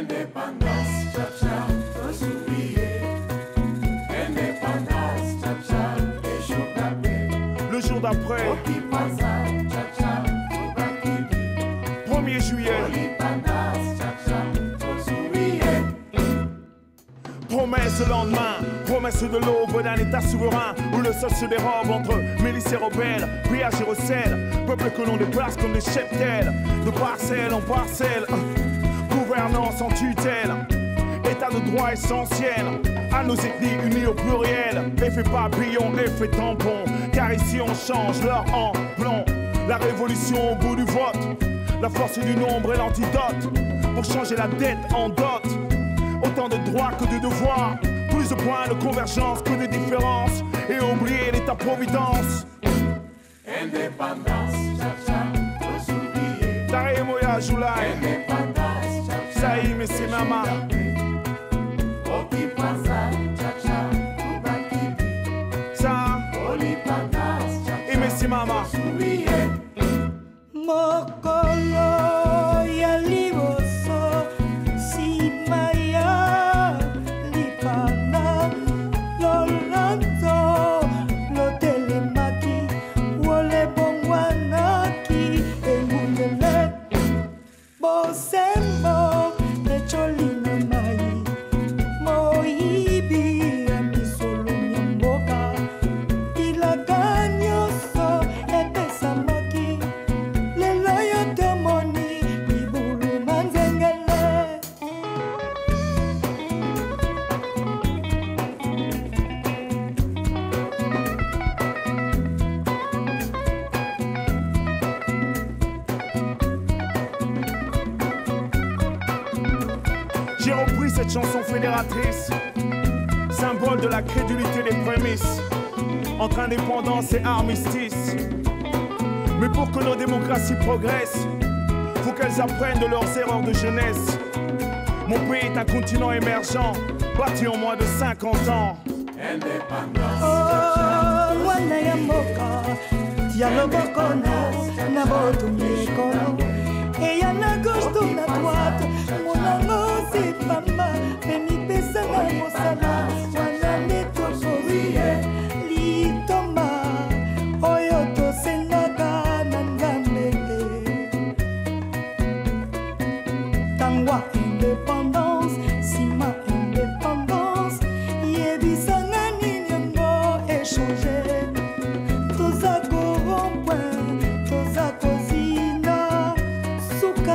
Indépendance, tcha tcha, faut s'oublier. Indépendance, tcha tcha, et jour d'après. Le jour d'après. Tcha tcha, faut pas quitter. 1er juillet. Indépendance, tcha tcha, faut s'oublier. Promesse le lendemain, promesse de l'aube d'un état souverain où le sol se dérobe entre milices et rebelles, pillage et recel, peuple que l'on déplace comme des cheptels, de parcelle en parcelle. Gouvernance en tutelle, état de droit essentiel, à nos ethnies unies au pluriel, effet papillon, effet tampon, car ici on change l'or en blanc. La révolution au bout du vote, la force du nombre est l'antidote, pour changer la dette en dot, autant de droits que de devoirs, plus de points de convergence que de différences, et oublier l'état-providence. Indépendance, tcha-tcha, faut oublier. Taré Moya Joulaï. Indépendance, tcha-tcha. Saï, mais c'est maman. Okipansa, tcha-tcha, Kubakibi. Ça. Olipandas, tcha-tcha. Et mais c'est maman. Faut oublier. Mokolo, ya liboso, si maya, lipana, lolando, lotelemaki, wole bongwanaki, emundele, bosembo, necholino mai, moibi, amisolo nyamboka, ilaganyoso, epesamaki. J'ai repris cette chanson fédératrice, symbole de la crédulité des prémices, entre indépendance et armistice. Mais pour que nos démocraties progressent, faut qu'elles apprennent de leurs erreurs de jeunesse. Mon pays est un continent émergent, bâti en moins de 50 ans. Indépendance, oh, wana ya moka, dialogue kono, na botu mikono, et ya na gauche ou na droite, mon amour. Mama, veni pesa na mosala, wana neto souriye, litoma, oyo to senaka nangamete. Tangwa indépendance, sima indépendance, yebisa na ninyongo échanger. Toza ko rompin, toza ko zina, suka